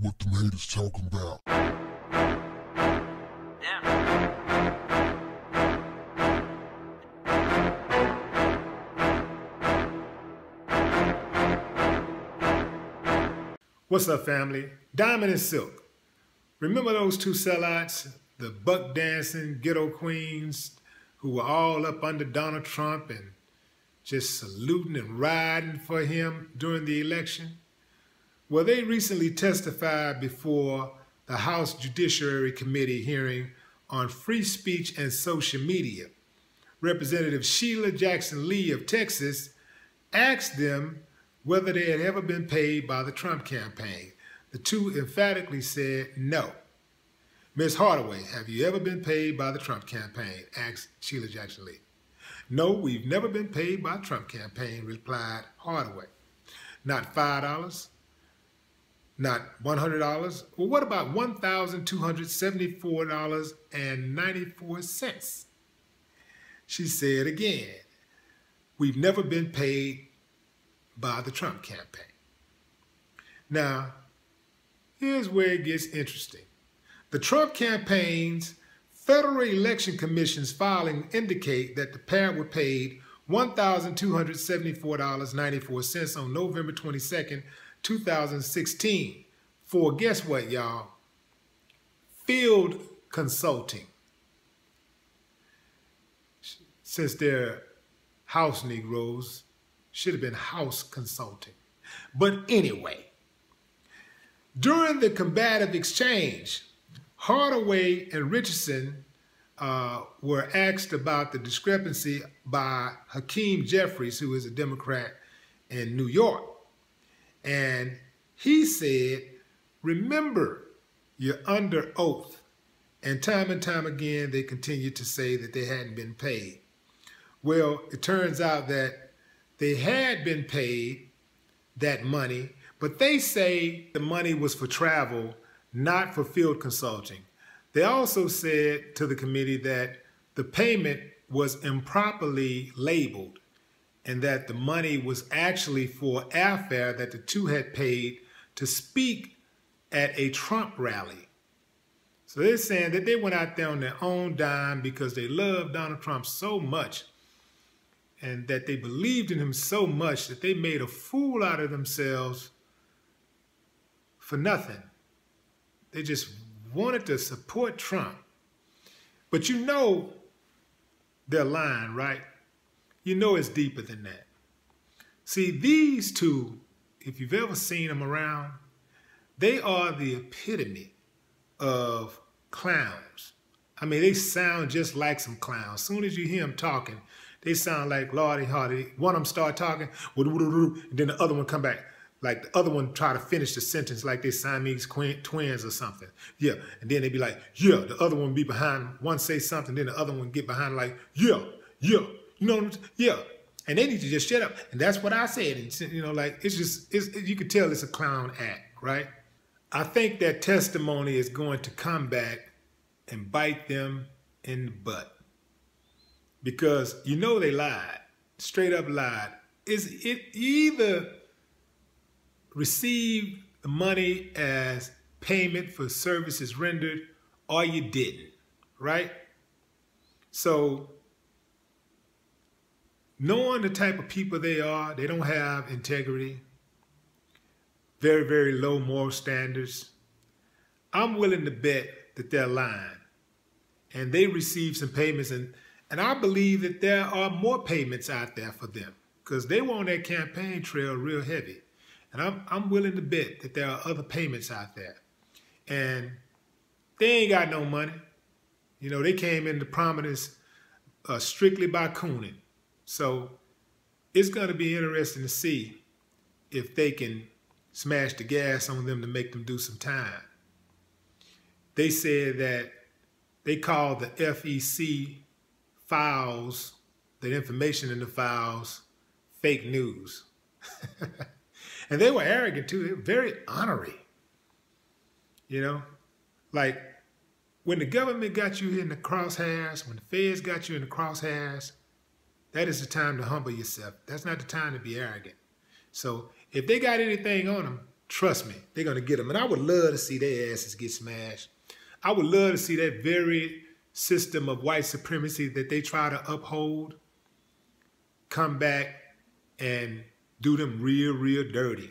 what the haters talking about. Yeah. What's up, family? Diamond and Silk. Remember those two sellouts, the buck dancing ghetto queens who were all up under Donald Trump and just saluting and riding for him during the election? Well, they recently testified before the House Judiciary Committee hearing on free speech and social media. Representative Sheila Jackson Lee of Texas asked them whether they had ever been paid by the Trump campaign. The two emphatically said no. Ms. Hardaway, have you ever been paid by the Trump campaign? Asked Sheila Jackson Lee. No, we've never been paid by the Trump campaign, replied Hardaway. Not $5, not $100. Well, what about $1,274.94? She said again, we've never been paid by the Trump campaign. Now, here's where it gets interesting. The Trump campaign's Federal Election Commission's filing indicate that the pair were paid $1,274.94 on November 22nd, 2016 for, guess what, y'all? Field consulting. Since they're house Negroes, should have been house consulting. But anyway, during the combative exchange, Hardaway and Richardson were asked about the discrepancy by Hakeem Jeffries, who is a Democrat in New York. And he said, remember, you're under oath. And time again, they continued to say that they hadn't been paid. Well, it turns out that they had been paid that money, but they say the money was for travel, not for field consulting. They also said to the committee that the payment was improperly labeled and that the money was actually for airfare that the two had paid to speak at a Trump rally. So they're saying that they went out there on their own dime because they loved Donald Trump so much and that they believed in him so much that they made a fool out of themselves for nothing. They just wanted to support Trump. But you know they're lying, right? You know it's deeper than that. See, these two, if you've ever seen them around, they are the epitome of clowns. I mean, they sound just like some clowns. As soon as you hear them talking, they sound like Lordy Hardy. One of them start talking, and then the other one come back. Like the other one try to finish the sentence like they Siamese twins or something. Yeah, and then they be like, yeah, the other one be behind, one say something, then the other one get behind like, yeah, yeah, you know what I'm saying? Yeah, and they need to just shut up. And that's what I said, and you know, like, it's just, you could tell it's a clown act, right? I think that testimony is going to come back and bite them in the butt because you know they lied, straight up lied. Either received the money as payment for services rendered or you didn't, right? So knowing the type of people they are, they don't have integrity, very, very low moral standards. I'm willing to bet that they're lying and they received some payments and I believe that there are more payments out there for them because they were on that campaign trail real heavy. And I'm willing to bet that there are other payments out there. And they ain't got no money. You know, they came into prominence strictly by cooning. So it's going to be interesting to see if they can smash the gas on them to make them do some time. They said that they called the FEC files, the information in the files, fake news. And they were arrogant too, they were very honorary. You know, like when the government got you in the crosshairs, when the feds got you in the crosshairs, that is the time to humble yourself. That's not the time to be arrogant. So if they got anything on them, Trust me, they're going to get them. And I would love to see their asses get smashed. I would love to see that very system of white supremacy that they try to uphold come back and do them real, real dirty.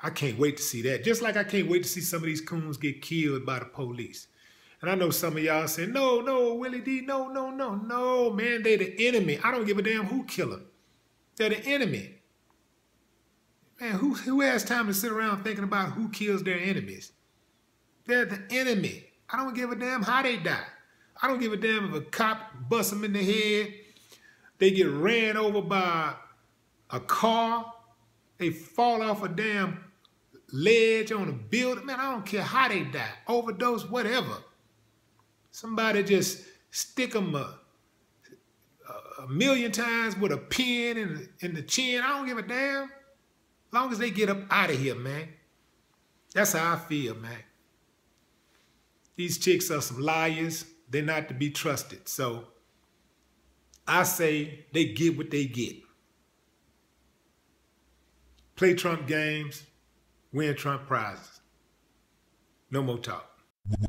I can't wait to see that. Just like I can't wait to see some of these coons get killed by the police. And I know some of y'all saying, no, no, Willie D, no, no, no, no, man, they're the enemy. I don't give a damn who kill them. They're the enemy. Man, who has time to sit around thinking about who kills their enemies? They're the enemy. I don't give a damn how they die. I don't give a damn if a cop busts them in the head. They get ran over by a car. They fall off a damn ledge on a building. Man, I don't care how they die. Overdose, whatever. Somebody just stick them a million times with a pin in the chin. I don't give a damn. As long as they get up out of here, man. That's how I feel, man. These chicks are some liars. They're not to be trusted. So I say they get what they get. Play Trump games, win Trump prizes. No more talk.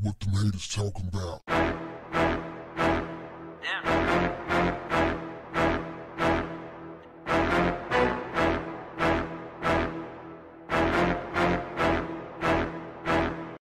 What the haters talking about? Damn.